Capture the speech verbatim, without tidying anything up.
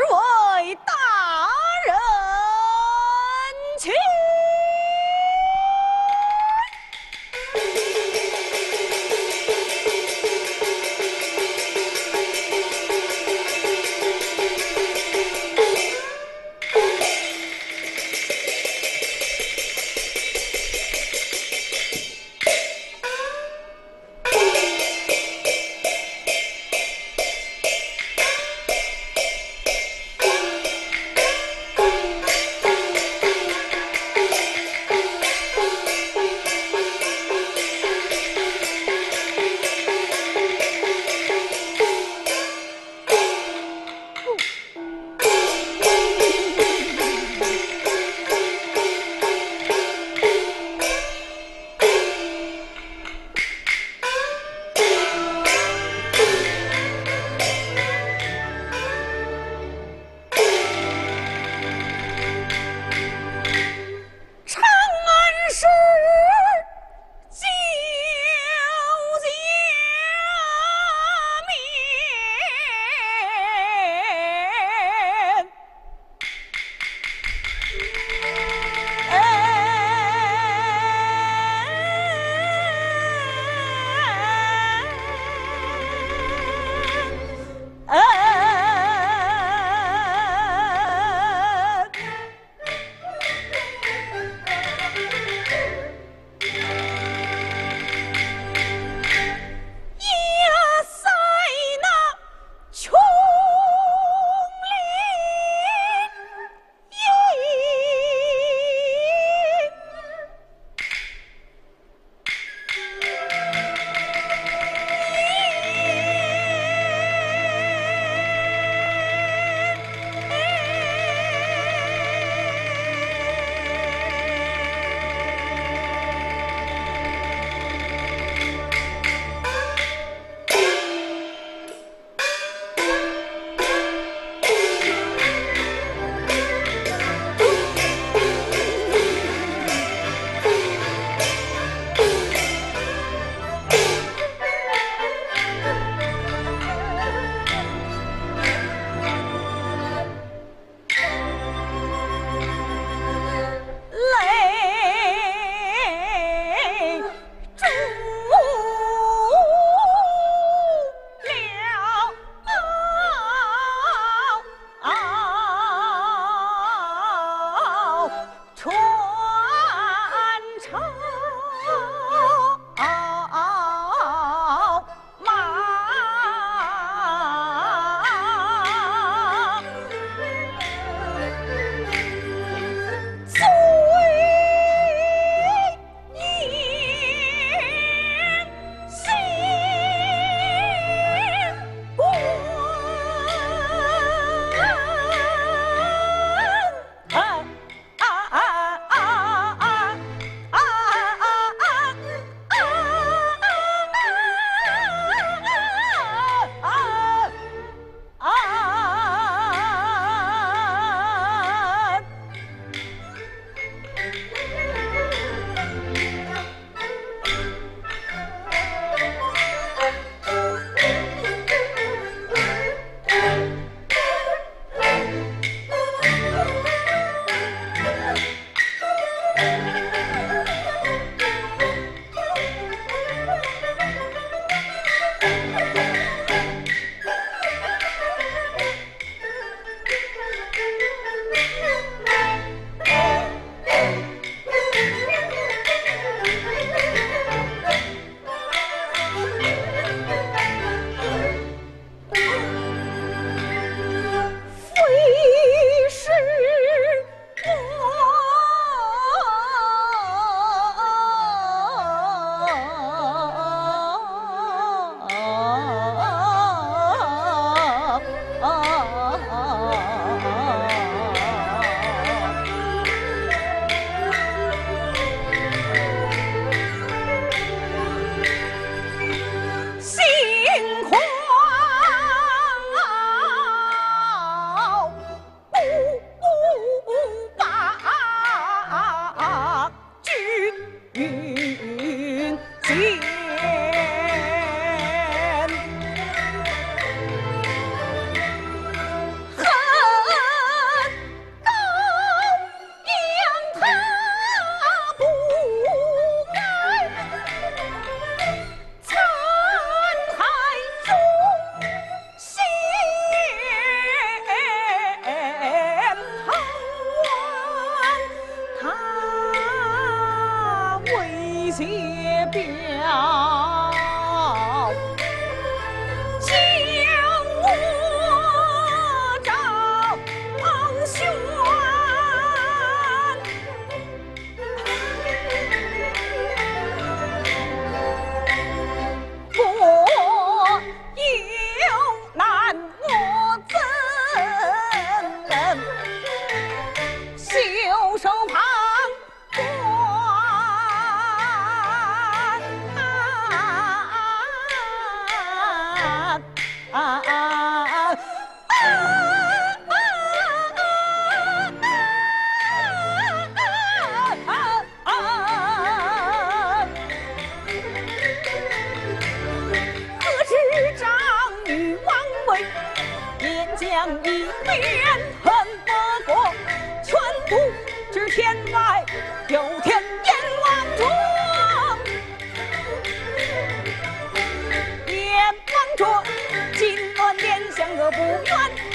为大人情。将一面恨得国，全不知天外有天阎王庄。阎王庄，金銮殿降得不冤。